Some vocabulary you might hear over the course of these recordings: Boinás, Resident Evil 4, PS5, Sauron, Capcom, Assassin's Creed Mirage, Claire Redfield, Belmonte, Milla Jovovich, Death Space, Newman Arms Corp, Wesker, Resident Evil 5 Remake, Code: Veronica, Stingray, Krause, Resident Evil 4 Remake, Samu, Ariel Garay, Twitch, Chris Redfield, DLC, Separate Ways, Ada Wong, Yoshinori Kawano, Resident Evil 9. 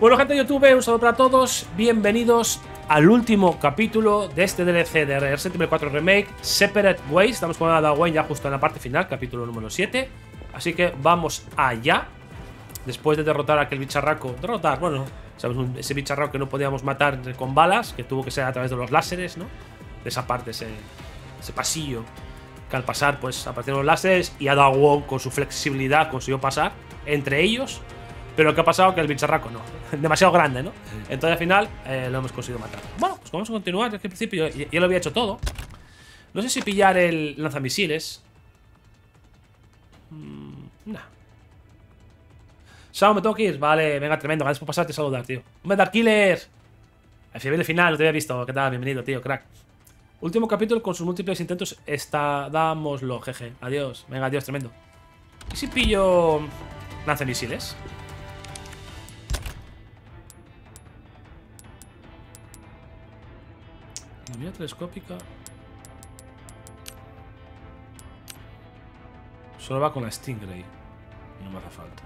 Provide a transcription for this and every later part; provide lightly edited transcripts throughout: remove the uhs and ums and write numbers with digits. Bueno, gente de YouTube, un saludo para todos. Bienvenidos al último capítulo de este DLC de Resident Evil 4 Remake, Separate Ways. Estamos con Ada Wong ya justo en la parte final, capítulo número 7. Así que vamos allá. Después de derrotar a aquel bicharraco. Bueno, sabemos, ese bicharraco que no podíamos matar con balas, que tuvo que ser a través de los láseres, ¿no? De esa parte, ese pasillo, que al pasar pues aparecieron los láseres y Ada Wong con su flexibilidad consiguió pasar entre ellos, pero ¿qué ha pasado? Que el bicharraco no, demasiado grande, ¿no? Entonces al final lo hemos conseguido matar. Bueno, pues vamos a continuar, es que al principio ya lo había hecho todo. No sé si pillar el lanzamisiles. Nah. Sao, me tengo que ir. Vale, venga, tremendo, gracias por pasarte y saludar, tío. ¡Hombre, Dark Killer! El final, no te había visto, ¿qué tal? Bienvenido, tío, crack. Último capítulo con sus múltiples intentos. Dámoslo, jeje. Adiós. Venga, adiós, tremendo. ¿Y si pillo lanzamisiles? La mira telescópica. Solo va con la Stingray. No me hace falta.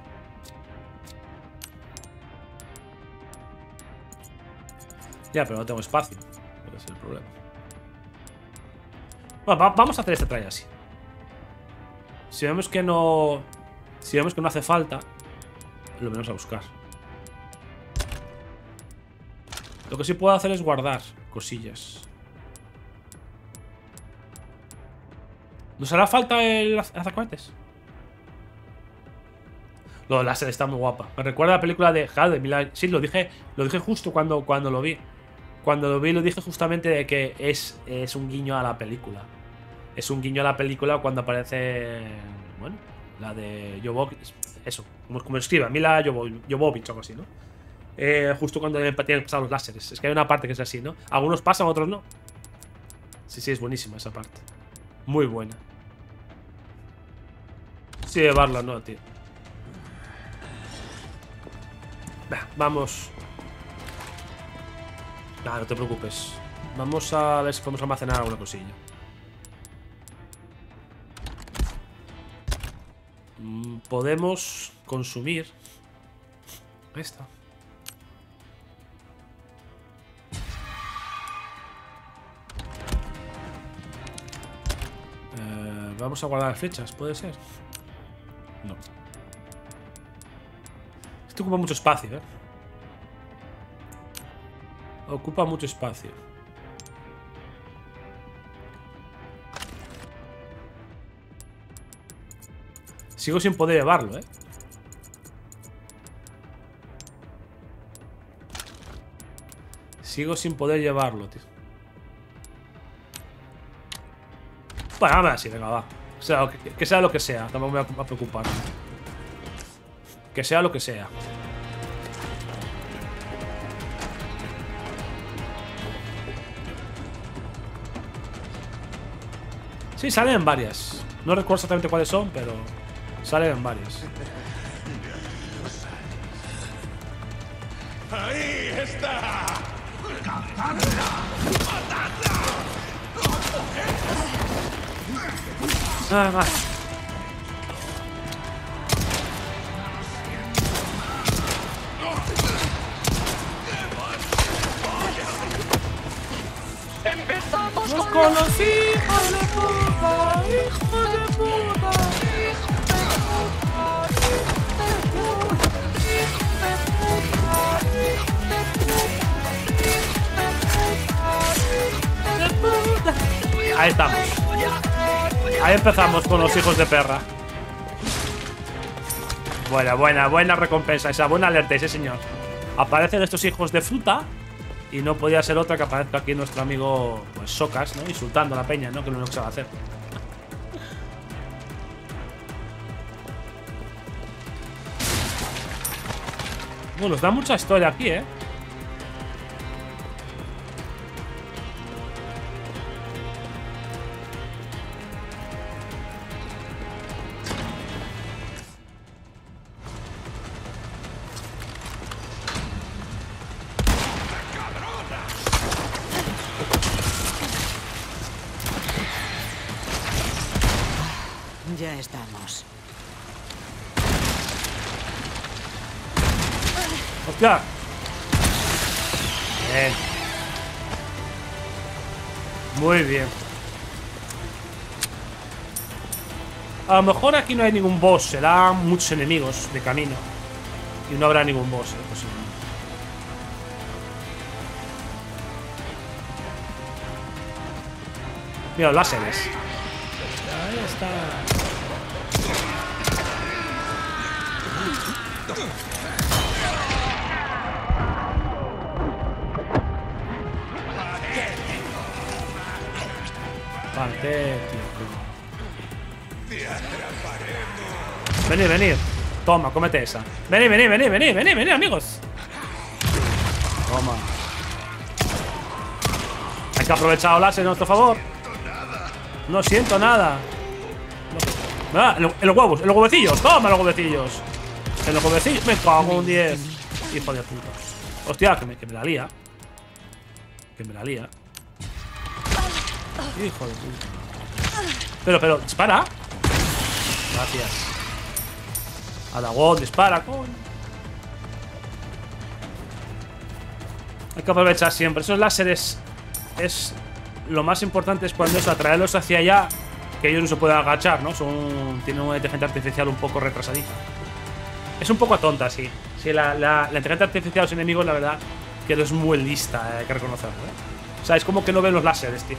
Ya, pero no tengo espacio. Ese es el problema. Bueno, vamos a hacer este try así. Si vemos que no hace falta, lo venimos a buscar. Lo que sí puedo hacer es guardar cosillas. ¿Nos hará falta el azacohetes? Lo de láser está muy guapa. Me recuerda a la película de Milla. Sí, lo dije justo cuando lo vi. Cuando lo vi, lo dije justamente de que es un guiño a la película. Es un guiño a la película cuando aparece. Bueno, la de Jovovich. Eso, como escriba, Milla Jovovich o algo así, ¿no? Justo cuando tienen que pasar los láseres. Es que hay una parte que es así, ¿no? Algunos pasan, otros no. Sí, es buenísima esa parte. Muy buena. Sí, llevarla, no, tío. Vamos. Nada, no te preocupes. Vamos a ver si podemos almacenar alguna cosilla. Podemos consumir esta. Vamos a guardar flechas, ¿puede ser? No. Esto ocupa mucho espacio, ¿eh? Ocupa mucho espacio. Sigo sin poder llevarlo, ¿eh? Sigo sin poder llevarlo, tío. Bueno, ahora sí, venga, va. O sea, que sea lo que sea. Tampoco me va a preocupar. Que sea lo que sea. Sí, salen varias. No recuerdo exactamente cuáles son, pero salen varias. ¡Ahí está! ¡Matadla! ¡Matadla! Ah, más. Nos con los hijos de puta, hijos de puta, hijos de puta. Ahí estamos. Ahí empezamos con los hijos de perra. Buena recompensa esa, buena alerta, ese señor. Aparecen estos hijos de fruta. Y no podía ser otra que aparezca aquí nuestro amigo, pues, Socas, ¿no? Insultando a la peña, ¿no? Que es lo único que se va a hacer. Bueno, nos da mucha historia aquí, ¿eh? Bien. Muy bien. A lo mejor aquí no hay ningún boss. Será muchos enemigos de camino. Y no habrá ningún boss, posiblemente. Mira, los láseres. Ahí está. Patético. Venid, venid. Toma, cómete esa. Venid, venid, venid, venid, venid, venid, amigos. Toma. Hay que aprovechar el láser a nuestro favor. No siento nada. Ah, en los huevos, en los huevecillos. Toma los huevecillos. En los huevecillos. Me cago un 10. Hijo de puta. Hostia, que me la lía. Que me la lía. Hijo de puta. Pero, dispara. Gracias. Ada Wong, dispara, coño. Hay que aprovechar siempre. Esos láseres es... Lo más importante es cuando es atraerlos hacia allá, que ellos no se puedan agachar, ¿no? Tienen una inteligencia artificial un poco retrasadita. Es un poco tonta, sí. Sí, la inteligencia artificial de los enemigos, la verdad, que no es muy lista, hay que reconocerlo, ¿eh? O sea, es como que no ven los láseres, tío.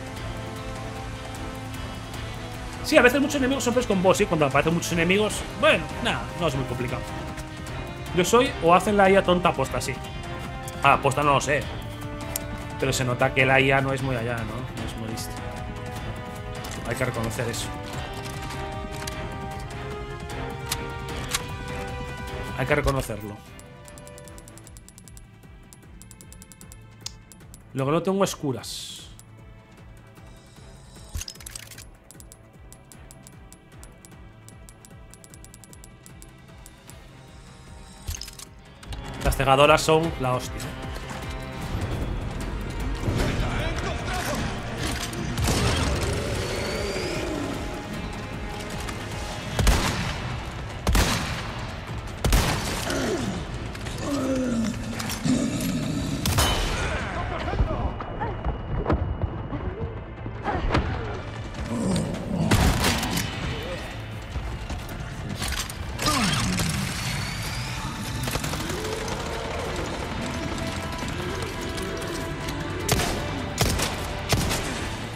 Sí, a veces muchos enemigos son pues con boss, ¿sí? Cuando aparecen muchos enemigos, bueno, nada, no es muy complicado. Yo soy, o hacen la IA tonta aposta, sí. Ah, aposta no lo sé. Pero se nota que la IA no es muy allá, ¿no? Hay que reconocer eso. Hay que reconocerlo. Lo que no tengo es curas. Las cegadoras son la hostia.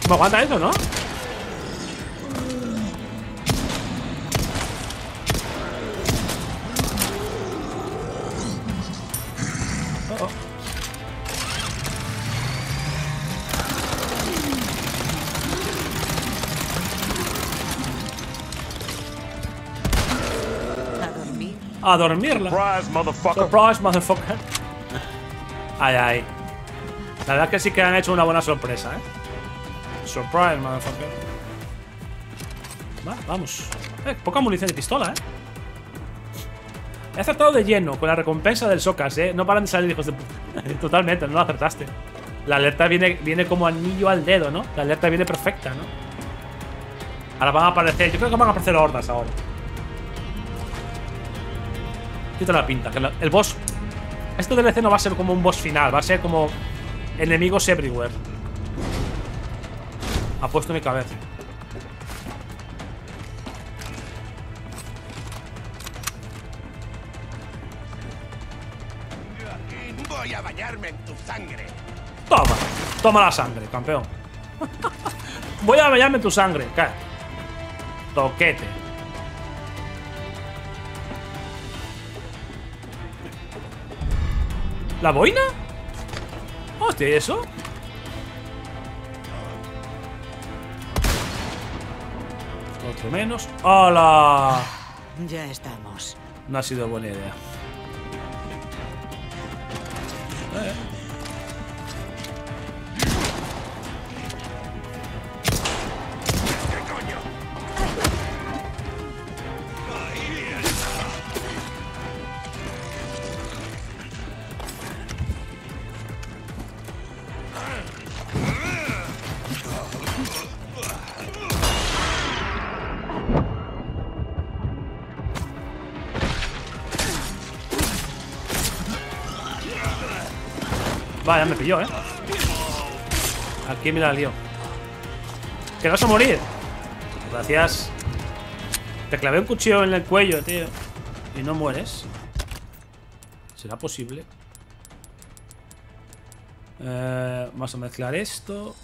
Me aguanta esto, ¿no? Oh. A dormirla. Surprise, motherfucker. Surprise, motherfucker. Ay, ay. La verdad es que sí que han hecho una buena sorpresa, ¿eh? Surprise, motherfucker. Va, vamos. Poca munición de pistola, He acertado de lleno con la recompensa del Socas, No paran de salir, hijos de puta. Totalmente, no lo acertaste. La alerta viene como anillo al dedo, ¿no? La alerta viene perfecta, ¿no? Ahora van a aparecer. Yo creo que van a aparecer hordas ahora. Quita la pinta. Que el boss. Este DLC no va a ser como un boss final, va a ser como enemigos everywhere. Apuesto mi cabeza. Yo aquí voy a bañarme en tu sangre. Toma, toma la sangre, campeón. Voy a bañarme en tu sangre, cae. Toquete. ¿La boina? Hostia, ¿y eso? Otro menos. ¡Hala! Ya estamos. No ha sido buena idea. ¿Qué coño? Vaya, me pilló, ¿eh? Aquí, mira el lío. ¡Que vas a morir! Gracias. Te clavé un cuchillo en el cuello, tío. Y no mueres. ¿Será posible? Vamos a mezclar esto.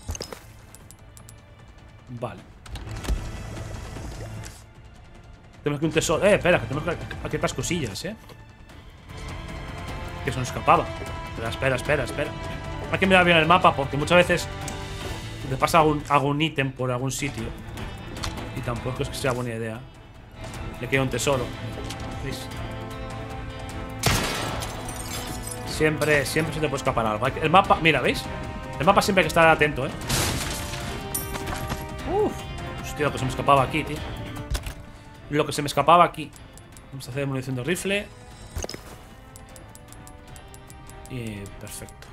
Vale. Tenemos que un tesoro. Espera, que tenemos aquí otras cosillas, Que se nos escapaba. Pero espera. Hay que mirar bien el mapa, porque muchas veces te pasa algún ítem por algún sitio. Y tampoco es que sea buena idea. Le queda un tesoro. ¿Veis? Siempre se te puede escapar algo. El mapa, mira, ¿veis? El mapa siempre hay que estar atento, Uf, hostia, lo que se me escapaba aquí, tío. Vamos a hacer munición de rifle. Y perfecto.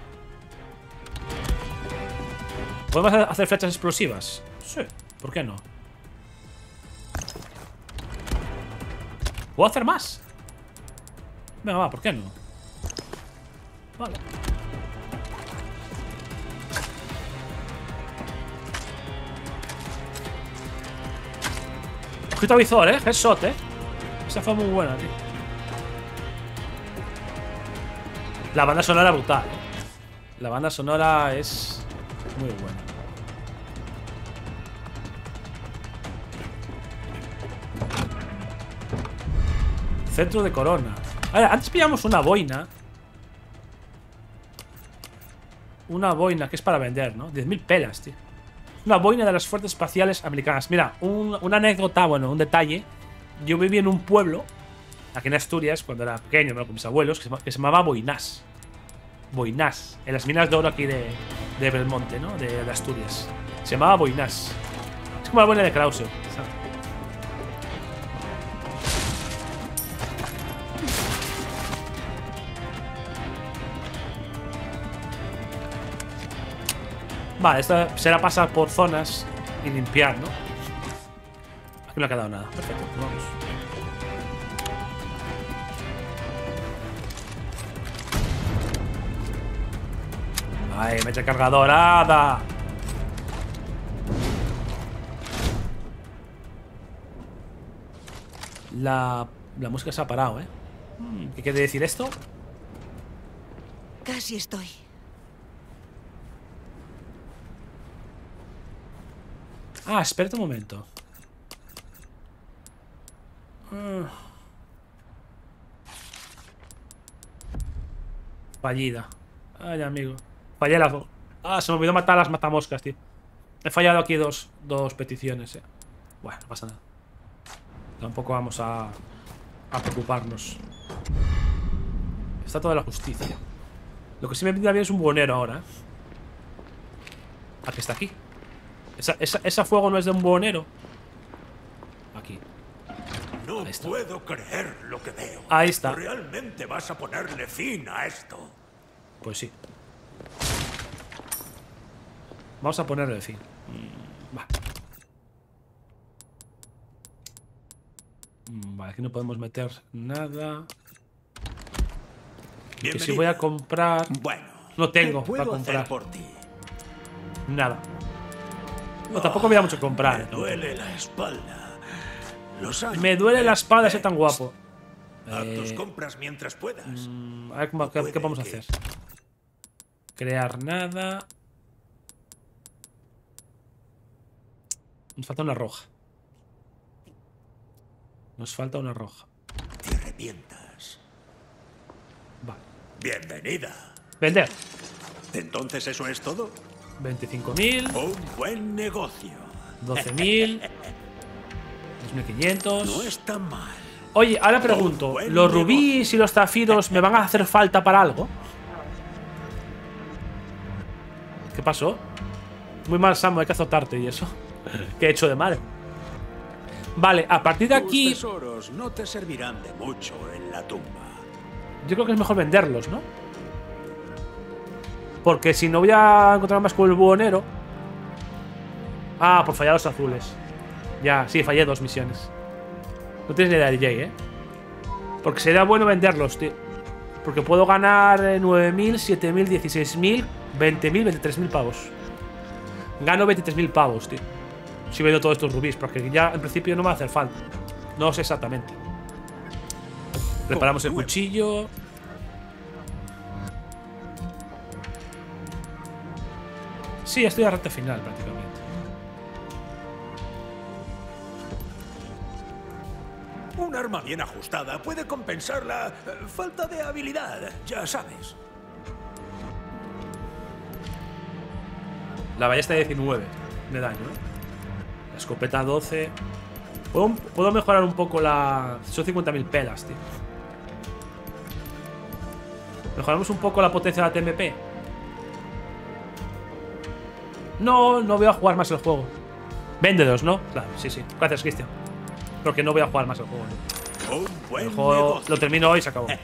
¿Podemos hacer flechas explosivas? Sí, ¿por qué no? ¿Puedo hacer más? Venga, va, ¿por qué no? Vale. Ojito visor, headshot, Esa fue muy buena, tío. La banda sonora brutal, La banda sonora es muy buena. Centro de corona. Ahora, antes pillamos una boina. Una boina que es para vender, ¿no? 10.000 pelas, tío. Una boina de las fuerzas espaciales americanas. Mira, una anécdota, bueno, un detalle. Yo viví en un pueblo, aquí en Asturias, cuando era pequeño, con mis abuelos, que se llamaba Boinás. Boinás, en las minas de oro aquí de Belmonte, ¿no? De Asturias. Se llamaba Boinás. Es como la boina de Krause. ¿Sabes? Vale, esto será pasar por zonas y limpiar, ¿no? Aquí no ha quedado nada. Perfecto, vamos. ¡Ay, mecha cargadorada! La música se ha parado, ¿Qué quiere decir esto? Casi estoy. Ah, espera un momento. Fallida. Ay, amigo. Fallé las dos. Ah, se me olvidó matar a las matamoscas, tío. He fallado aquí dos peticiones, Bueno, no pasa nada. Tampoco vamos a preocuparnos. Está toda la justicia. Lo que sí me pinta bien es un buhonero ahora, ¿A que está aquí? Esa fuego no es de un buhonero. Aquí. No puedo creer lo que veo. Ahí está. ¿Realmente vas a ponerle fin a esto? Pues sí. Vamos a ponerle fin. Va. Vale, aquí no podemos meter nada. Que si voy a comprar. Bueno, no tengo para comprar. Por ti. Nada. No, tampoco me da mucho comprar. Me duele la espalda. Me duele la espalda ser tan guapo. Tus compras mientras puedas. A ver qué vamos a hacer. Crear nada. Nos falta una roja. Te arrepientas. Vale. Bienvenida. Vender. ¿Entonces eso es todo? 25.000. Un buen negocio. 12.000. 2.500. No está mal. Oye, ahora pregunto, ¿los rubíes y los zafiros me van a hacer falta para algo? ¿Qué pasó? Muy mal, Samu, hay que azotarte y eso. ¿Qué he hecho de mal? Vale, a partir de aquí... Tus tesoros no te servirán de mucho en la tumba. Yo creo que es mejor venderlos, ¿no? Porque si no voy a encontrar más con el buhonero. Ah, por fallar los azules. Ya, sí, fallé dos misiones. No tienes ni idea, DJ, Porque sería bueno venderlos, tío. Porque puedo ganar 9.000, 7.000, 16.000, 20.000, 23.000 pavos. Gano 23.000 pavos, tío. Si vendo todos estos rubíes, porque ya en principio no me va a hacer falta. No sé exactamente. Preparamos el cuchillo. Sí, estoy a recta final prácticamente. Un arma bien ajustada puede compensar la falta de habilidad, ya sabes. La ballesta 19 de daño. La escopeta 12. Puedo mejorar un poco la... Son 50.000 pelas, tío. Mejoramos un poco la potencia de la TMP. No, no voy a jugar más el juego. Véndelos, ¿no? Claro, sí, sí. Gracias, Cristian. Porque no voy a jugar más el juego, ¿no? El juego lo termino hoy y se acabó. Vale,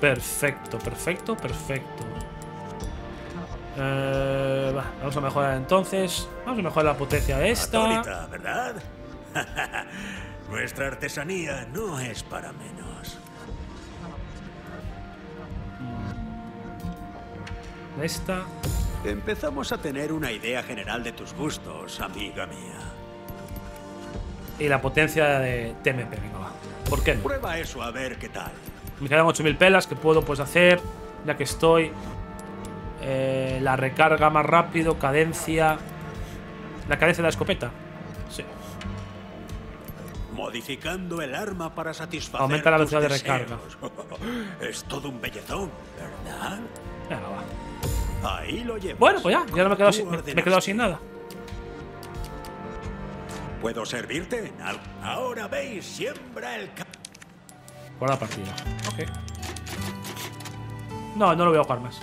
perfecto. Perfecto, perfecto, perfecto. Vamos a mejorar entonces. Vamos a mejorar la potencia de esta. Atolita, ¿verdad? Nuestra artesanía no es para menos. Esta. Empezamos a tener una idea general de tus gustos, amiga mía. Y la potencia de TMP, venga, va. ¿Por qué no? Prueba eso a ver qué tal. Me quedan 8.000 pelas que puedo pues hacer, ya que estoy. La recarga más rápido, cadencia. La cadencia de la escopeta. Sí. Modificando el arma para satisfacer. Aumenta la velocidad de recarga. Es todo un bellezón, ¿verdad? Venga, va. Ahí lo llevas. Bueno, pues ya no me he quedado sin, nada. ¿Puedo servirte? Ahora veis, siembra el... Por la partida. Ok. No, no lo voy a jugar más.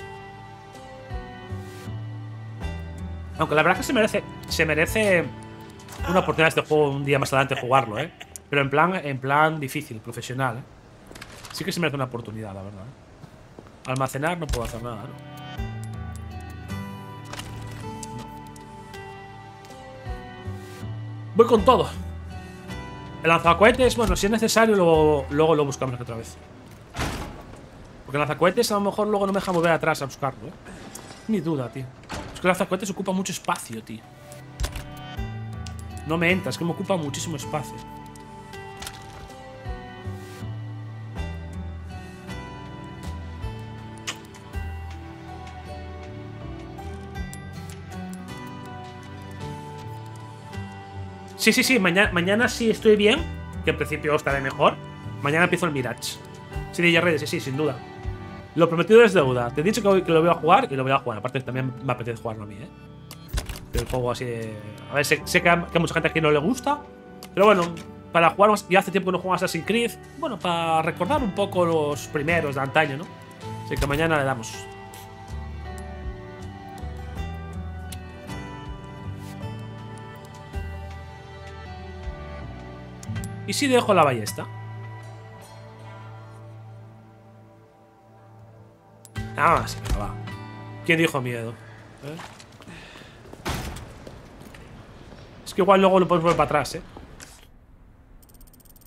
Aunque la verdad que se merece una oportunidad este juego un día más adelante jugarlo, ¿eh? Pero en plan difícil, profesional, ¿eh? Sí que se merece una oportunidad, la verdad, ¿eh? Almacenar no puedo hacer nada, ¿no? Voy con todo. El lanzacohetes, bueno, si es necesario, luego lo buscamos otra vez. Porque el lanzacohetes a lo mejor luego no me deja volver atrás a buscarlo, ¿eh? Ni duda, tío. Es que el lanzacohetes ocupa mucho espacio, tío. No me entra, es que me ocupa muchísimo espacio. Sí, sí, sí, mañana sí estoy bien, que en principio estaré mejor. Mañana empiezo el Mirage. Sí, de redes, sí, sí, sin duda. Lo prometido es deuda. Te he dicho que lo voy a jugar y lo voy a jugar. Aparte también me apetece jugarlo a mí, ¿eh? El juego así de... A ver, sé que a mucha gente aquí no le gusta. Pero bueno, para jugar... Ya hace tiempo que no juego a Assassin's Creed. Bueno, para recordar un poco los primeros de antaño, ¿no? Así que mañana le damos... ¿Y si dejo la ballesta? Ah, sí, me va. ¿Quién dijo miedo? ¿Eh? Es que igual luego lo podemos volver para atrás, ¿eh?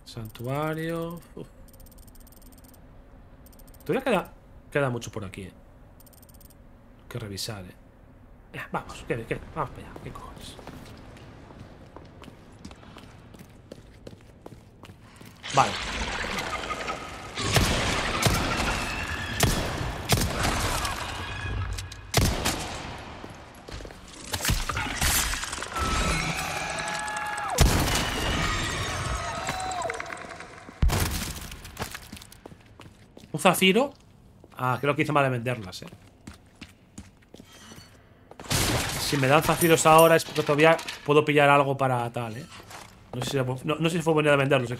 Santuario... Uf. Todavía queda mucho por aquí, ¿eh? Que revisar, ¿eh? Vamos, vamos para allá. ¿Qué cojones? Vale. Un zafiro. Ah, creo que hice mal en venderlas, eh. Si me dan zafiros ahora es porque todavía puedo pillar algo para tal, eh. No sé si fue buena idea venderlos, ¿eh?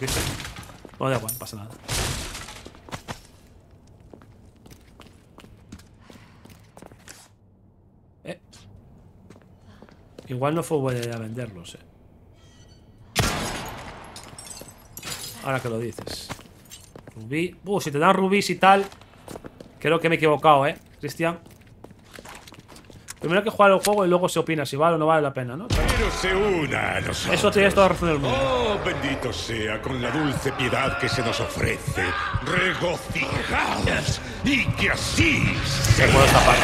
Bueno, da igual, no pasa nada. Igual no fue buena idea venderlos, eh. Ahora que lo dices. Rubí. Si te dan rubíes y tal. Creo que me he equivocado, Cristian. Primero hay que jugar el juego y luego se opina si vale o no vale la pena, ¿no? Pero se una a nosotros. Eso tiene toda la razón del mundo. Oh, bendito sea con la dulce piedad que se nos ofrece. Regocijaos y que así sea. Te puedo tapar.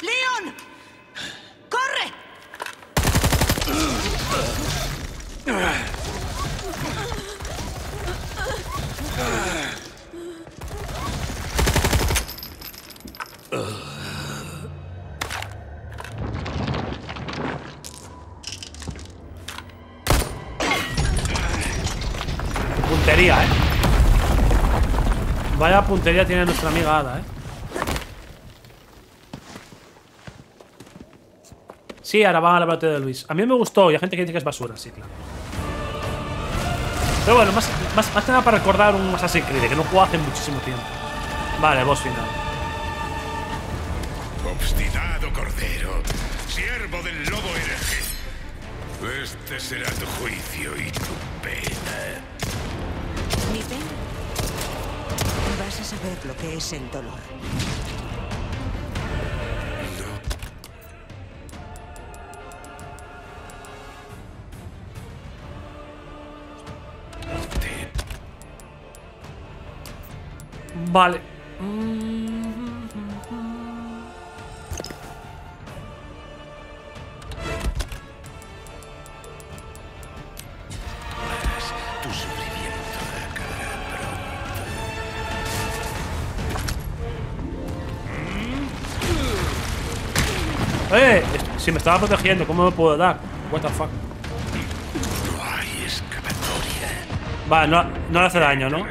¡Leon! ¡Corre! Puntería, ¿eh? Vaya puntería tiene nuestra amiga Ada, ¿eh? Sí, ahora va a la batalla de Luis. A mí me gustó y hay gente que dice que es basura, sí, claro. Pero bueno, más que nada para recordar un Assassin's Creed que no jugó hace muchísimo tiempo. Vale, boss final. Obstinado cordero, siervo del lobo hereje. Este será tu juicio y tu pena. ¿Mi pena? Vas a saber lo que es el dolor. Vale. Tu sufrimiento acabará pronto. Si me estaba protegiendo, ¿cómo me puedo dar? What the fuck. No hay escapatoria. Vale, no le hace daño, ¿no?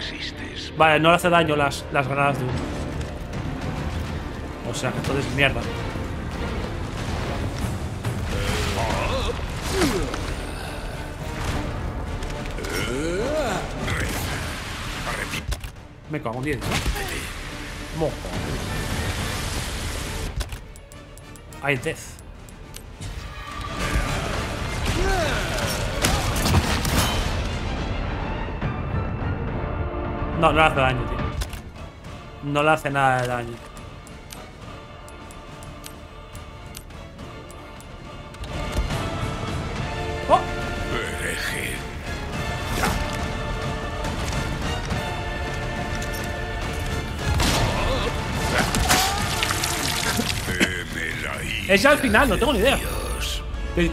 Vale, no le hace daño las granadas de humo. O sea, que todo es mierda. Me cago en 10. Mojo. Hay Death. No, no le hace daño, tío. No le hace nada de daño. ¡Oh! Es ya al final, no tengo ni idea.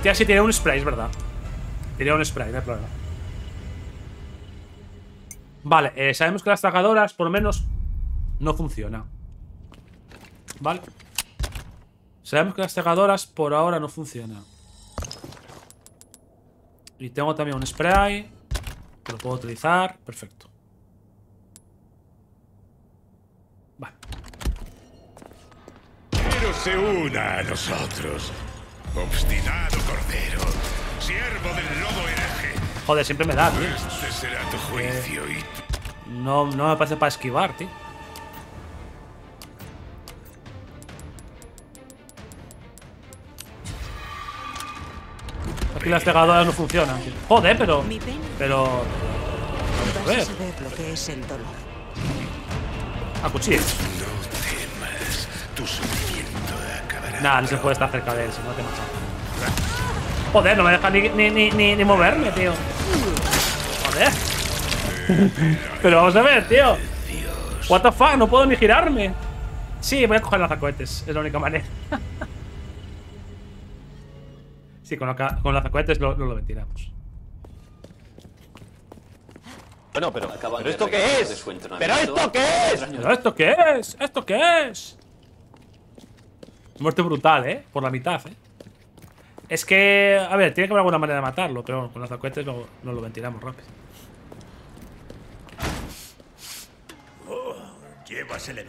Ya sí tiene un spray, es verdad. Tiene un spray, no hay problema. Vale, sabemos que las tragadoras, por lo menos, no funciona. Vale. Sabemos que las tragadoras por ahora no funcionan. Y tengo también un spray que lo puedo utilizar. Perfecto. Vale. Pero se una a nosotros. Obstinado cordero, siervo del lobo hereje. Joder, siempre me da, tío. Este será tu juicio y... No me parece para esquivar, tío. Aquí las pegadoras no funcionan, tío. Joder, pero... Vas a saber lo que es el dolor. Acuchillas. No temas, tu sufrimiento acabará. Nah, no se puede estar cerca de él, si no te matan. Joder, no me deja ni moverme, tío. Joder. Pero vamos a ver, tío. What the fuck, no puedo ni girarme. Sí, voy a coger lanzacohetes. Es la única manera. Sí, con lanzacohetes lo ventilamos. Bueno, pero ¿esto qué es? ¿Pero esto qué es? ¿Pero esto qué es? ¿Esto qué es? Muerte brutal, ¿eh? Por la mitad, ¿eh? Es que, a ver, tiene que haber alguna manera de matarlo, pero bueno, con los alcohetes no lo ventilamos rápido. Oh, llévasele.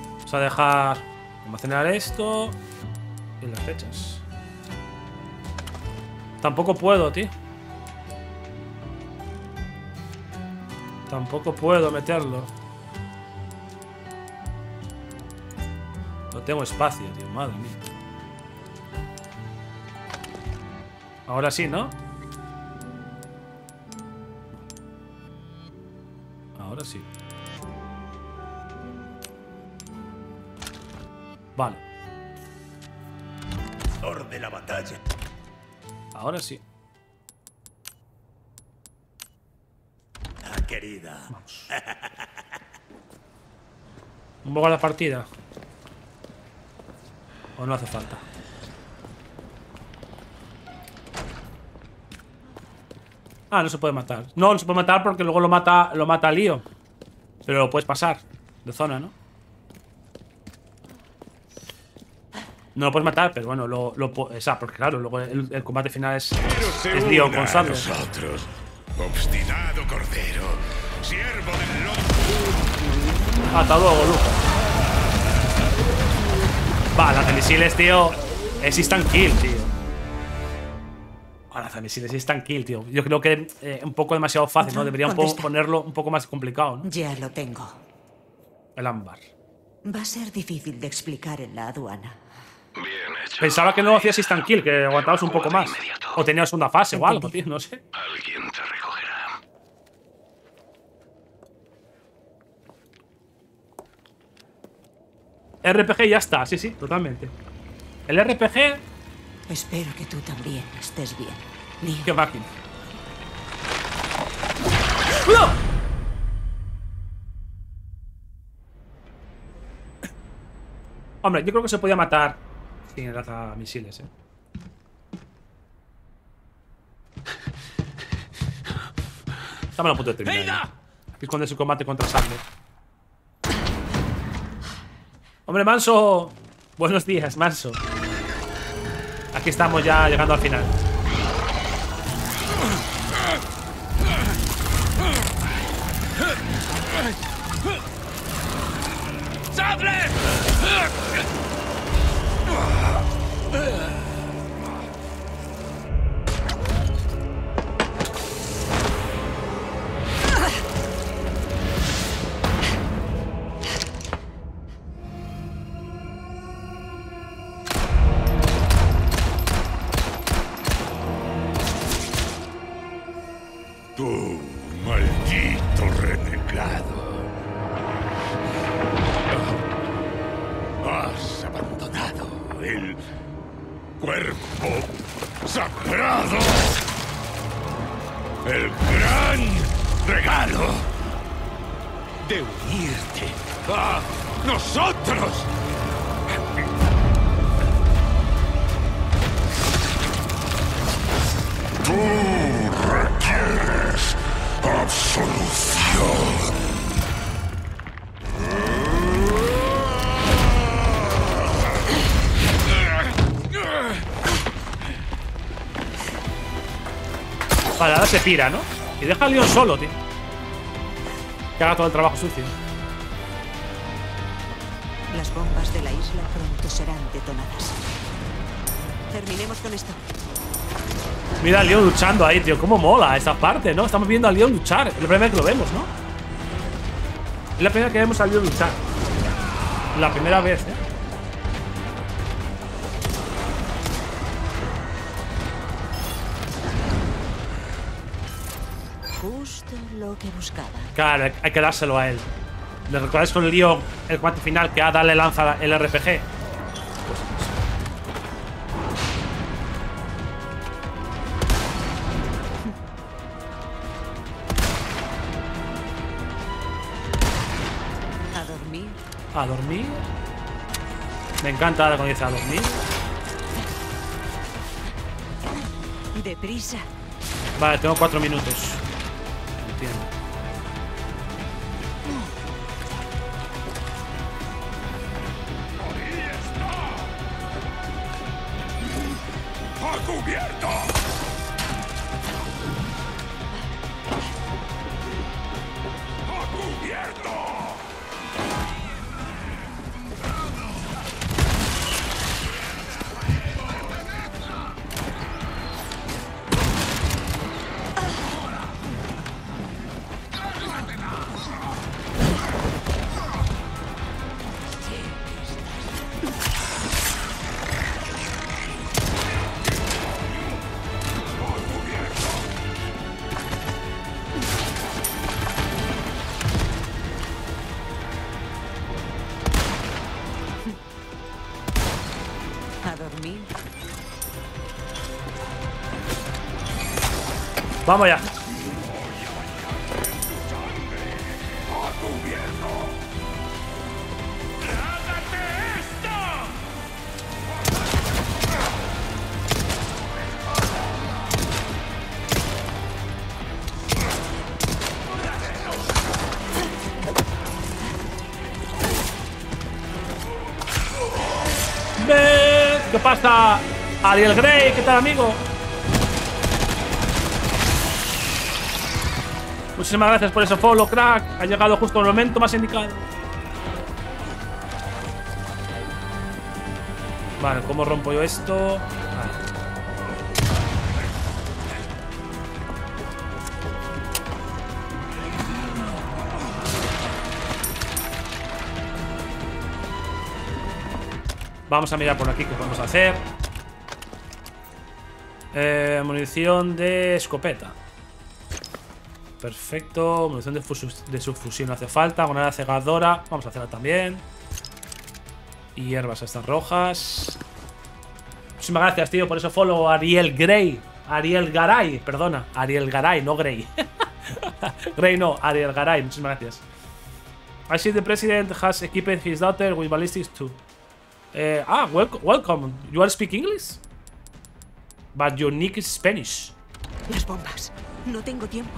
Vamos a dejar almacenar esto en las fechas. Tampoco puedo, tío. Tampoco puedo meterlo. No tengo espacio, tío, madre mía. Ahora sí, ¿no? ahora sí. Vale. De la batalla. Ahora sí. Ah, querida. Vamos. Un poco a la partida. O no hace falta. Ah, no se puede matar. No, no se puede matar porque luego lo mata Lío. Pero lo puedes pasar de zona, ¿no? No lo puedes matar, pero bueno, porque claro, luego el combate final es Lío con Sauron. Nosotros, obstinado cordero, siervo del loco. Hasta luego, Luca. Va, las misiles, tío, es instant kill, tío. Yo creo que un poco demasiado fácil, ¿no? Deberían ponerlo un poco más complicado, ¿no? Ya lo tengo. El ámbar. Va a ser difícil de explicar en la aduana. Bien hecho. Pensaba que no hacías instant kill, que aguantabas un poco más. O tenías una fase o algo, tío, no sé. Alguien te recogerá. RPG ya está, sí, sí, totalmente. El RPG... Espero que tú también estés bien. Lío. ¡Qué máquina! ¡No! Hombre, yo creo que se podía matar sin el lanzamisiles, ¿eh? Estamos a punto de terminar. Aquí esconde su combate contra Sandler. ¡Hombre, Manso! Buenos días, Manso. Aquí estamos ya llegando al final. ¡Sable! Vale, ahora se pira, ¿no? Y deja a Leon solo, tío. Que haga todo el trabajo sucio. Las bombas de la isla pronto serán detonadas. Terminemos con esto. Mira a Leon luchando ahí, tío. Cómo mola esta parte, ¿no? Estamos viendo a Leon luchar. Es la primera vez que lo vemos, ¿no? Es la primera vez que vemos a Leon luchar. La primera vez, ¿eh? Lo que buscaba. Claro, hay que dárselo a él. ¿Le recordáis con el Lío el cuarto final que a darle lanza el RPG? A dormir. A dormir. Me encanta ahora cuando dice a dormir. Deprisa. Vale, tengo 4 minutos. Vamos ya. ¿Qué pasa? Ariel Grey, ¿qué tal, amigo? Muchísimas gracias por ese follow, crack. Ha llegado justo el momento más indicado. Vale, ¿cómo rompo yo esto? Vale. Vamos a mirar por aquí qué podemos hacer. Munición de escopeta. Perfecto. Munición de subfusil no hace falta. Granada cegadora. Vamos a hacerla también. Y hierbas estas rojas. Muchísimas gracias, tío, por eso follow, Ariel Grey. Ariel Garay, perdona. Ariel Garay, no Grey. Grey no, Ariel Garay. Muchísimas gracias. I see the president has equipped his daughter with ballistics too. Welcome. You are speaking English? But your nick is Spanish. Las bombas. No tengo tiempo.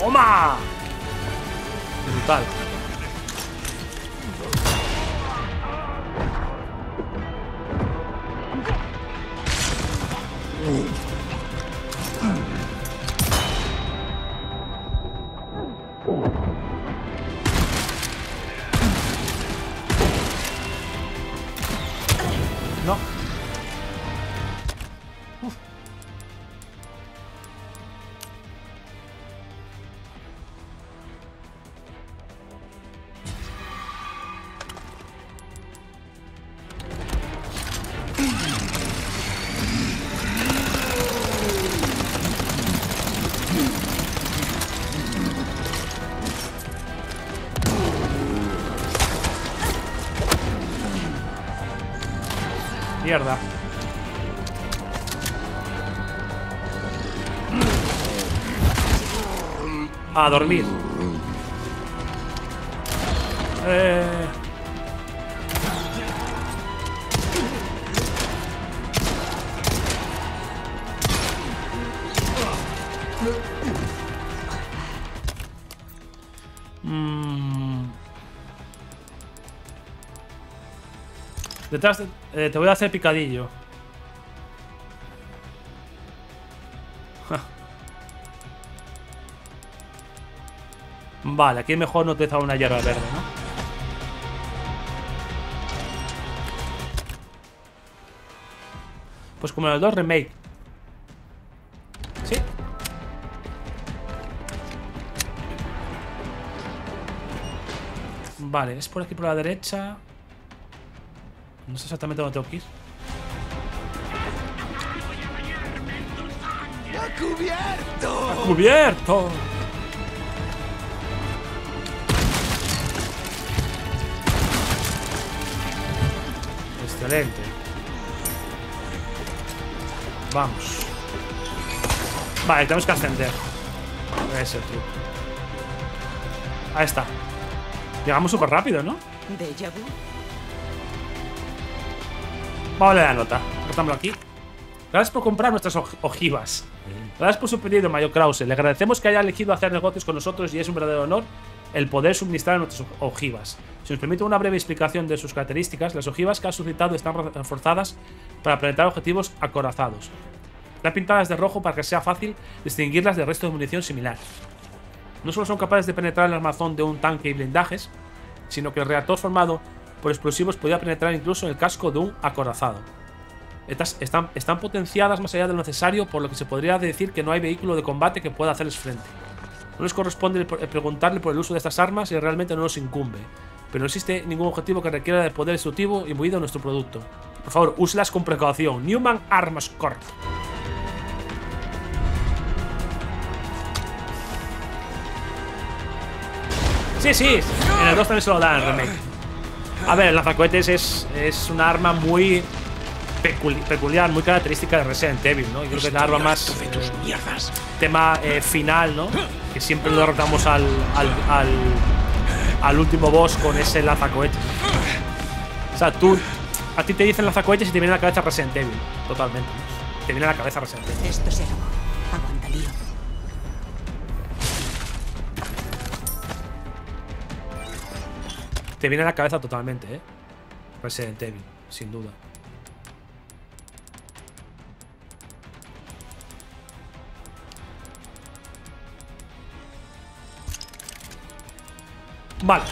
¡Toma! Brutal. Mierda. A dormir. Detrás de... te voy a hacer picadillo. Vale, aquí mejor no te da una hierba verde, ¿no? Pues como en el 2 remake. ¿Sí? Vale, es por aquí por la derecha. No sé exactamente dónde tengo que ir. ¡A cubierto! ¡A cubierto! Excelente. Vamos. Vale, tenemos que ascender. Ese truco. Ahí está. Llegamos súper rápido, ¿no? Deja vu. Vamos a darle la nota. Cortámoslo aquí. Gracias por comprar nuestras ojivas. Gracias por su pedido, Mayor Krause. Le agradecemos que haya elegido hacer negocios con nosotros y es un verdadero honor el poder suministrar nuestras ojivas. Si nos permite una breve explicación de sus características, las ojivas que ha suscitado están reforzadas para penetrar objetivos acorazados. Están pintadas de rojo para que sea fácil distinguirlas del resto de munición similar. No solo son capaces de penetrar el armazón de un tanque y blindajes, sino que el reactor formado por explosivos podía penetrar incluso en el casco de un acorazado. Estas están potenciadas más allá de lo necesario, por lo que se podría decir que no hay vehículo de combate que pueda hacerles frente. No les corresponde preguntarle por el uso de estas armas y realmente no nos incumbe, pero no existe ningún objetivo que requiera de poder destructivo imbuido en nuestro producto. Por favor, úslas con precaución. Newman Arms Corp. Sí, sí, en el 2 también se lo dan en remake. A ver, el lanzacohetes es una arma muy peculiar, muy característica de Resident Evil, ¿no? Yo creo que es la arma más tema final, ¿no? Que siempre lo derrotamos al último boss con ese lanzacohetes. O sea, tú, a ti te dicen lanzacohetes y te viene a la cabeza Resident Evil, totalmente. Te viene a la cabeza Resident Evil. Esto se acabó. Aguanta, lío. Te viene a la cabeza totalmente, ¿eh? Resident Evil, sin duda. Vale.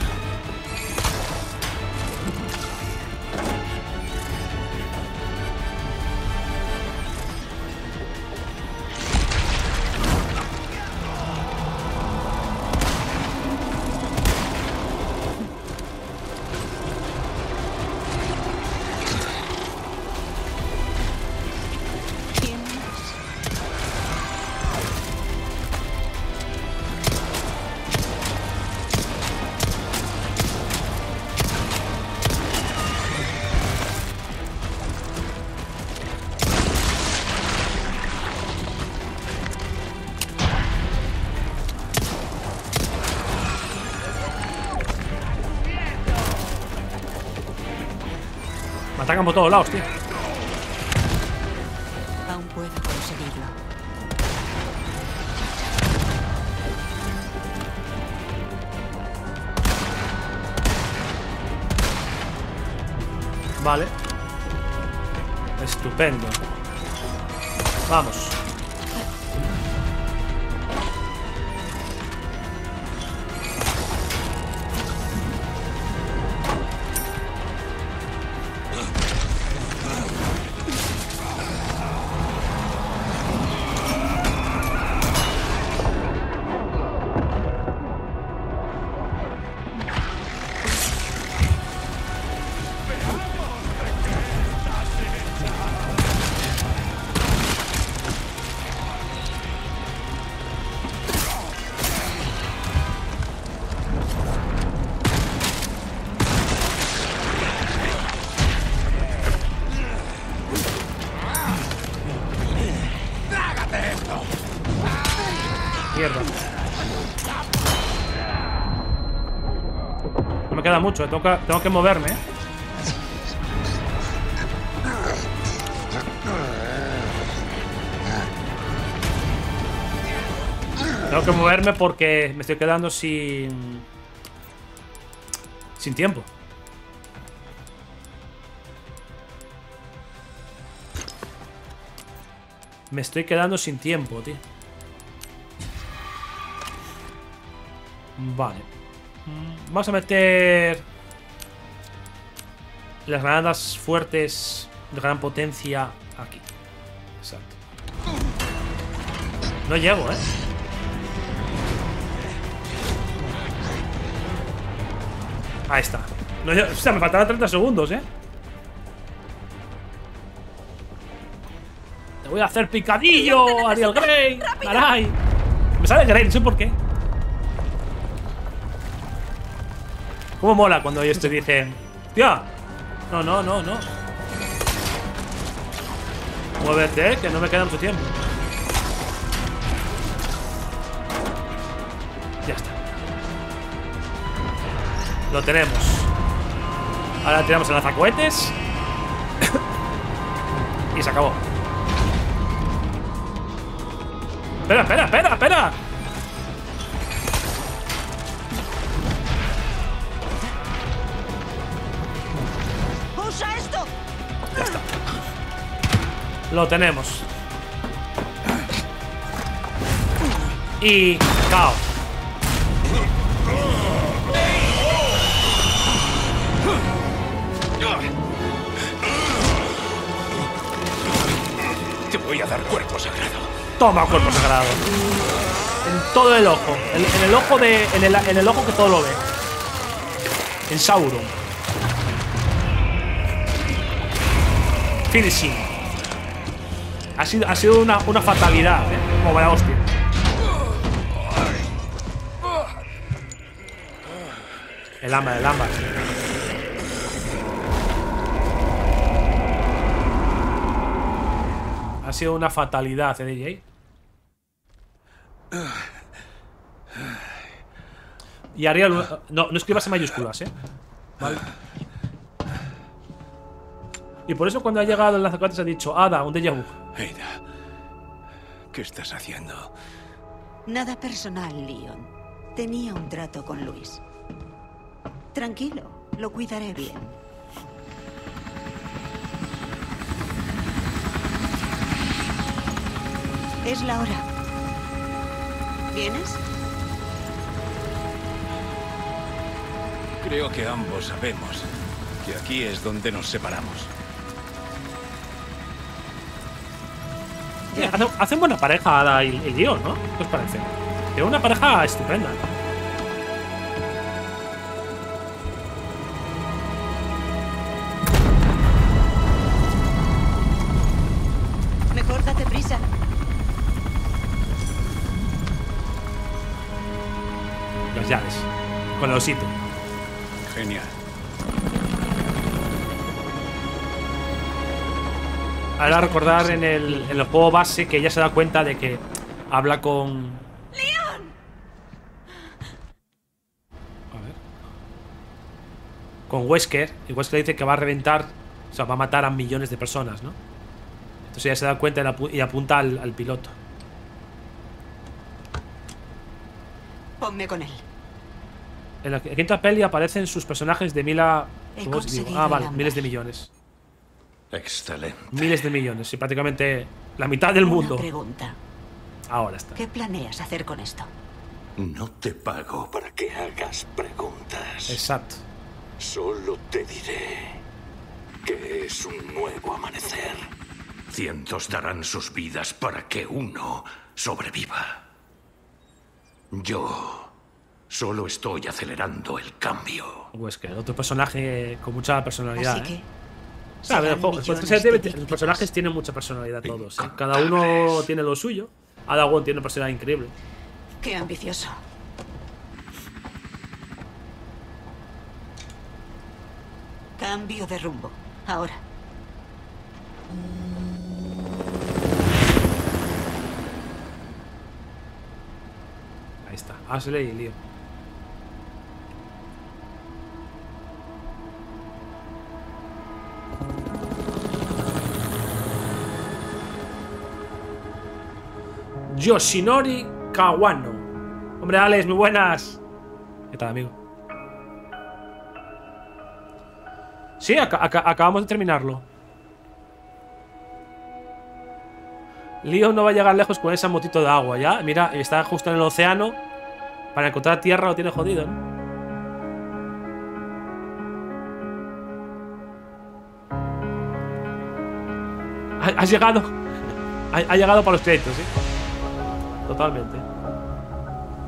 Atacan por todos lados, tío. Aún puedo conseguirlo. Vale. Estupendo. Vamos. Mucho, tengo que moverme. Tengo que moverme porque me estoy quedando sin tiempo. Me estoy quedando sin tiempo, tío. Vale. Vamos a meter las granadas fuertes de gran potencia aquí. Exacto. No llego, ¿eh? Ahí está. No, o sea, me faltaban 30 segundos, ¿eh? Te voy a hacer picadillo, Ariel Grey. Caray. Me sale Grey, no sé por qué. Cómo mola cuando ellos te dicen, ¡tía! No, no, no, no. Muévete, que no me queda mucho tiempo. Ya está. Lo tenemos. Ahora tiramos el lanzacohetes. Y se acabó. Espera, espera, espera, espera. Lo tenemos. Y cao. Te voy a dar cuerpo sagrado. Toma cuerpo sagrado. En todo el ojo. En el ojo que todo lo ve. El Sauron. Finishing. Ha sido una fatalidad, ¿eh? Como vaya hostia. El ámbar. Ha sido una fatalidad, ¿eh, DJ? Y haría... No escribas en mayúsculas, ¿eh? Vale. Y por eso cuando ha llegado el lanzacohetes ha dicho: Ada, un déjà vu. Ada, ¿qué estás haciendo? Nada personal, Leon. Tenía un trato con Luis. Tranquilo, lo cuidaré bien. Es la hora. ¿Vienes? Creo que ambos sabemos que aquí es donde nos separamos. Hacen buena pareja Ada y Leon, ¿no? ¿Qué os parece? Es una pareja estupenda. Mejor date prisa. Las llaves. Con el osito. Genial. Ahora recordar en el juego base que ella se da cuenta de que habla con... ¡Leon! A ver. Con Wesker. Y Wesker dice que va a reventar, o sea, va a matar a millones de personas, ¿no? Entonces ella se da cuenta y apunta al piloto. Ponme con él. En la quinta peli aparecen sus personajes de Milla... Ah, vale, miles de millones. Excelente. Miles de millones, y prácticamente la mitad del mundo. Una pregunta. Ahora está. ¿Qué planeas hacer con esto? No te pago para que hagas preguntas. Exacto. Solo te diré que es un nuevo amanecer. Cientos darán sus vidas para que uno sobreviva. Yo... solo estoy acelerando el cambio. Wesker, otro personaje con mucha personalidad. Así que, ¿sabes? Los personajes tienen mucha personalidad todos, ¿eh? Cada uno tiene lo suyo. Ada Wong tiene una personalidad increíble. Qué ambicioso. Cambio de rumbo. Ahora. Ahí está. Ashley y Leon. Yoshinori Kawano. Hombre, Alex, muy buenas. ¿Qué tal, amigo? Sí, acabamos de terminarlo. Leon no va a llegar lejos con esa motito de agua, ¿ya? Mira, está justo en el océano. Para encontrar tierra lo tiene jodido, ¿no? Has llegado. Ha llegado para los créditos, ¿sí? Totalmente.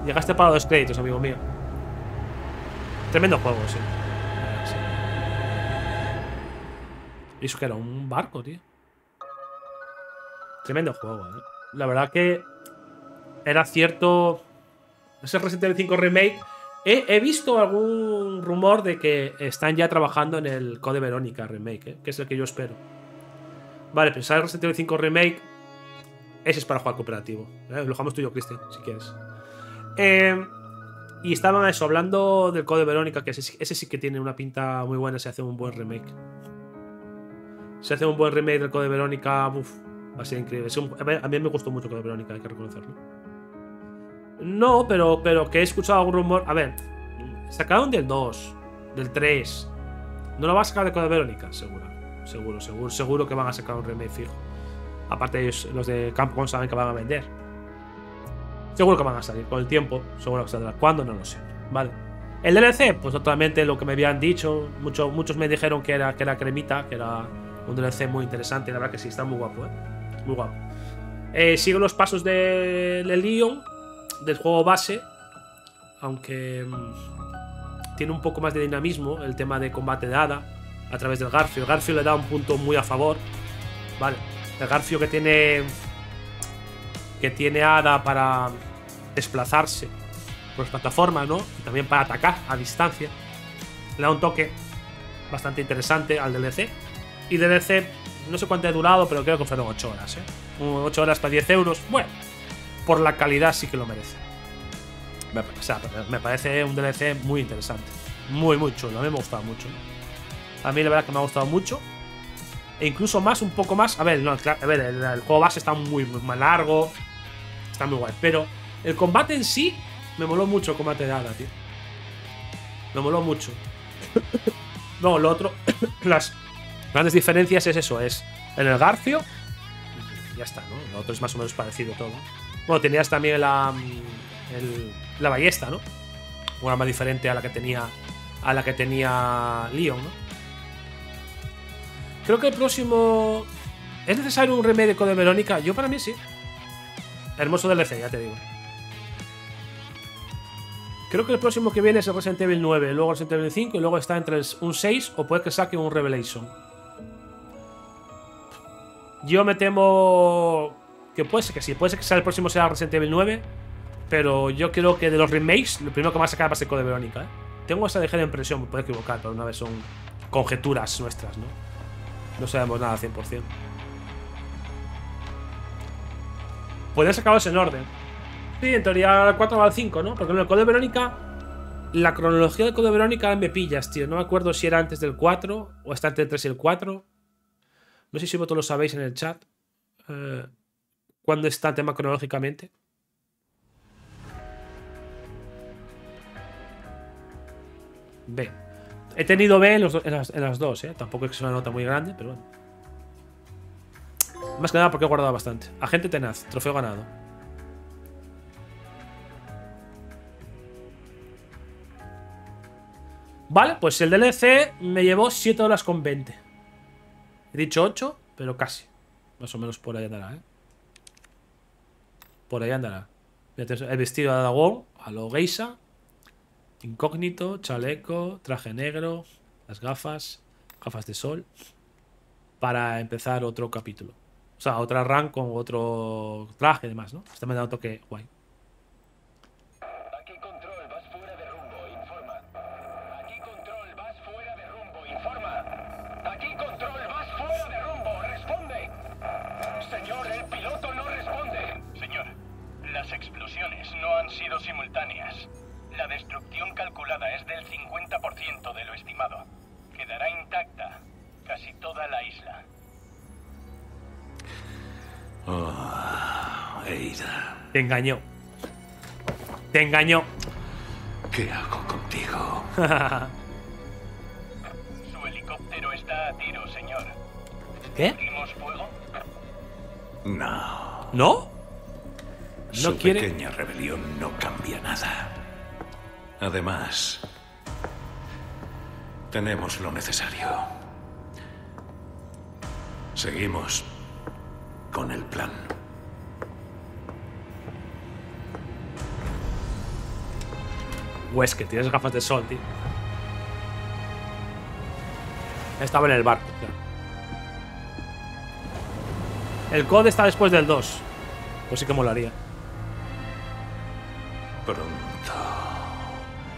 Llegaste para los créditos, amigo mío. Tremendo juego, sí. ¿Y eso que era? Un barco, tío. Tremendo juego, ¿eh? La verdad que era cierto. Ese Resident Evil 5 Remake. He visto algún rumor de que están ya trabajando en el Code: Veronica Remake, ¿eh? Que es el que yo espero. Vale, pensar en Resident Evil 5 Remake. Ese es para jugar cooperativo, ¿eh? Lo jugamos tú y yo, Cristian, si quieres. Y estaban eso, hablando del Code: Veronica, que ese sí que tiene una pinta muy buena. Se hace un buen remake. Se hace un buen remake del Code: Veronica. Uf, va a ser increíble. A mí me gustó mucho el Code: Veronica, hay que reconocerlo. No, pero que he escuchado algún rumor. A ver, sacaron del 2, del 3. No lo va a sacar de Code: Veronica, seguro que van a sacar un remake fijo. Aparte ellos, los de Capcom, saben que van a vender. Seguro que van a salir con el tiempo. Seguro que saldrá. ¿Cuándo? No lo sé. Vale. El DLC, pues totalmente lo que me habían dicho. Muchos me dijeron que era cremita, que era un DLC muy interesante. La verdad que sí, está muy guapo, ¿eh? Muy guapo. Sigo los pasos de Leon, del juego base. Aunque tiene un poco más de dinamismo el tema de combate de Ada a través del garfio. El garfio le da un punto muy a favor, ¿vale? El garfio que tiene Ada para desplazarse por las plataformas, ¿no? Y también para atacar a distancia. Le da un toque bastante interesante al DLC. Y DLC, no sé cuánto ha durado, pero creo que fueron 8 horas, ¿eh? 8 horas para 10 euros. Bueno, por la calidad sí que lo merece. O sea, me parece un DLC muy interesante. Muy, muy chulo. A mí me ha gustado mucho. A mí la verdad es que me ha gustado mucho. E incluso más, un poco más. A ver, el juego base está muy más largo. Está muy guay. Pero el combate en sí, me moló mucho el combate de Ada, tío. Me moló mucho. No, lo otro, las grandes diferencias es eso, es en el garfio. Ya está, ¿no? Lo otro es más o menos parecido todo. Bueno, tenías también la ballesta, ¿no? Un arma diferente a la que tenía Leon, ¿no? Creo que el próximo... ¿Es necesario un remake de Code: Veronica? Yo para mí sí. Hermoso DLC, ya te digo. Creo que el próximo que viene es el Resident Evil 9, luego el Resident Evil 5 y luego está entre un 6 o puede que saque un Revelation. Yo me temo que puede ser que sí, puede ser que el próximo sea Resident Evil 9. Pero yo creo que de los remakes, lo primero que va a sacar va a ser Code: Veronica, ¿eh? Tengo esa ligera impresión, me puedo equivocar, pero una vez son conjeturas nuestras, ¿no? No sabemos nada al 100%. Podrían sacarlos en orden. Sí, en teoría 4 va al 5, ¿no? Porque en el Code: Veronica, la cronología del Code: Veronica me pillas, tío. No me acuerdo si era antes del 4 o está entre el 3 y el 4. No sé si vosotros lo sabéis en el chat. ¿Cuándo está el tema cronológicamente? B. He tenido B en las dos, ¿eh? Tampoco es que sea una nota muy grande, pero bueno. Más que nada porque he guardado bastante. Agente tenaz, trofeo ganado. Vale, pues el DLC me llevó 7 horas con 20. He dicho 8, pero casi. Más o menos por ahí andará, ¿eh? Por ahí andará. El vestido de Ada Wong, a lo geisha. Incógnito, chaleco, traje negro, las gafas de sol. Para empezar otro capítulo. O sea, otra run con otro traje y demás, ¿no? Este me da un toque guay. Aquí control, vas fuera de rumbo, informa. Aquí control, vas fuera de rumbo, informa. Aquí control, vas fuera de rumbo, responde. Señor, el piloto no responde. Señor, las explosiones no han sido simultáneas. La destrucción calculada es del 50% de lo estimado. Quedará intacta casi toda la isla. Oh, Ada. Te engañó. Te engañó. ¿Qué hago contigo? Su helicóptero está a tiro, señor. ¿Qué? ¿Abrimos fuego? No. ¿No? Su pequeña rebelión no cambia nada. Además, tenemos lo necesario. Seguimos con el plan. Wesker, tienes gafas de sol, tío. Estaba en el barco, tío. El Code está después del 2. Pues sí que molaría. Pronto.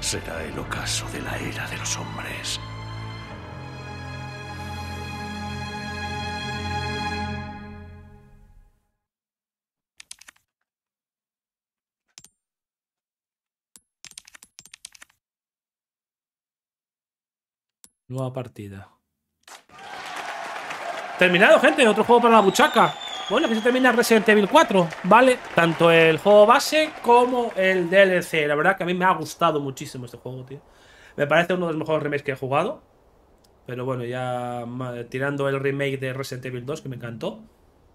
Será el ocaso de la era de los hombres. Nueva partida. Terminado, gente. Otro juego para la buchaca. Bueno, que se termina Resident Evil 4, ¿vale? Tanto el juego base como el DLC. La verdad que a mí me ha gustado muchísimo este juego, tío. Me parece uno de los mejores remakes que he jugado. Pero bueno, ya tirando el remake de Resident Evil 2, que me encantó.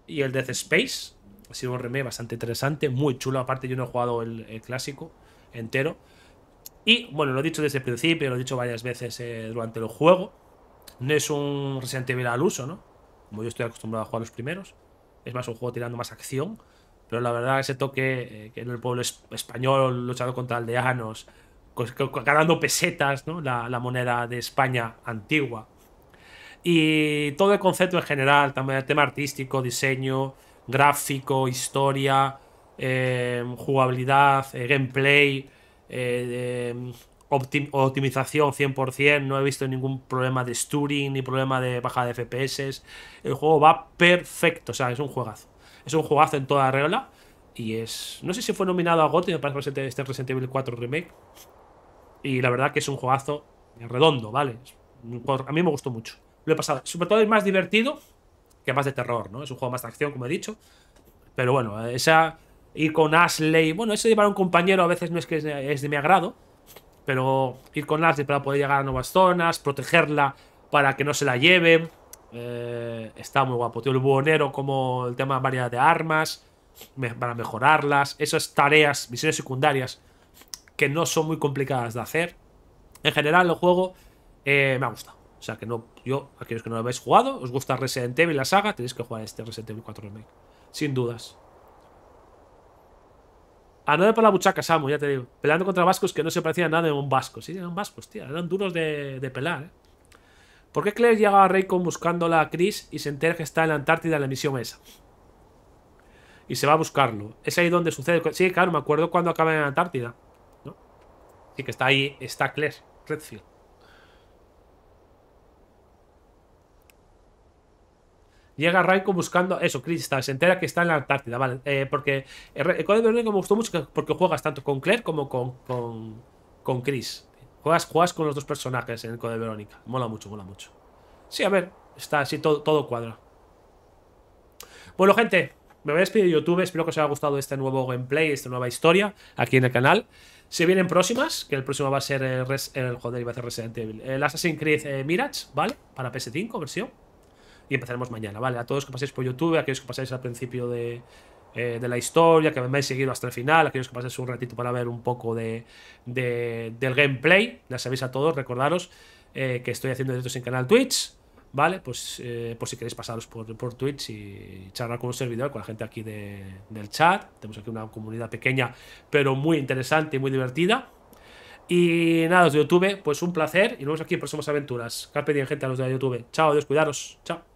Y el Death Space. Ha sido un remake bastante interesante, muy chulo. Aparte yo no he jugado el clásico entero. Y bueno, lo he dicho desde el principio, lo he dicho varias veces durante el juego. No es un Resident Evil al uso, ¿no? Como yo estoy acostumbrado a jugar los primeros. Es más un juego tirando más acción. Pero la verdad ese toque que en el pueblo español luchando contra aldeanos, ganando pesetas, ¿no? La moneda de España antigua. Y todo el concepto en general, también el tema artístico, diseño, gráfico, historia, jugabilidad, gameplay, optimización 100%, no he visto ningún problema de stuttering ni problema de baja de FPS. El juego va perfecto, o sea, es un juegazo. Es un juegazo en toda regla y es... No sé si fue nominado a GOTY, me parece que este Resident Evil 4 Remake. Y la verdad que es un juegazo redondo, ¿vale? A mí me gustó mucho. Lo he pasado. Sobre todo es más divertido que más de terror, ¿no? Es un juego más de acción, como he dicho. Pero bueno, esa... Ir con Ashley... Bueno, eso de llevar a un compañero a veces no es que es de mi agrado. Pero ir con Ashley para poder llegar a nuevas zonas, protegerla para que no se la lleven. Está muy guapo, tío. El buhonero, como el tema de variedad de armas, para mejorarlas. Esas tareas, misiones secundarias, que no son muy complicadas de hacer. En general, el juego me ha gustado. O sea, que no, yo, aquellos que no lo habéis jugado, os gusta Resident Evil, la saga, tenéis que jugar este Resident Evil 4 Remake. Sin dudas. A no de por la buchaca, Samu, ya te digo. Pelando contra vascos que no se parecían nada a un vasco. Sí, eran vascos, tío. Eran duros de pelar, ¿eh? ¿Por qué Claire llega a Raycon buscándola a Chris y se entera que está en la Antártida en la misión esa? Y se va a buscarlo. Es ahí donde sucede. Sí, claro, me acuerdo cuando acaba en la Antártida, ¿no? Sí, que está ahí. Está Claire Redfield. Llega Raycon buscando... Eso, Chris está, se entera que está en la Antártida, vale. Porque el Code: Veronica me gustó mucho porque juegas tanto con Claire como con Chris. Juegas con los dos personajes en el Code: Veronica. Mola mucho, mola mucho. Sí, a ver, está así, todo cuadra. Bueno, gente, me voy a despedir de YouTube. Espero que os haya gustado este nuevo gameplay, esta nueva historia aquí en el canal. Se vienen próximas, que el próximo va a ser el Resident Evil. El Assassin's Creed Mirage, ¿vale? Para PS5 versión. Y empezaremos mañana, ¿vale? A todos los que paséis por YouTube, a aquellos que pasáis al principio de la historia, que me habéis seguido hasta el final, a aquellos que paséis un ratito para ver un poco del gameplay, ya sabéis a todos, recordaros que estoy haciendo directos en canal Twitch, ¿vale? Pues por si queréis pasaros por Twitch y charlar con un servidor, con la gente aquí del chat. Tenemos aquí una comunidad pequeña, pero muy interesante y muy divertida. Y nada, los de YouTube, pues un placer y nos vemos aquí en próximas aventuras. Carpe diem, gente, a los de YouTube. Chao, adiós, cuidaros, chao.